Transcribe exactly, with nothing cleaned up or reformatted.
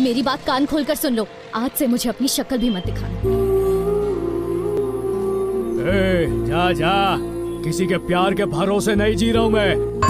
मेरी बात कान खोलकर सुन लो, आज से मुझे अपनी शक्ल भी मत दिखाना। ए, जा जा, किसी के प्यार के भरोसे नहीं जी रहा हूँ मैं।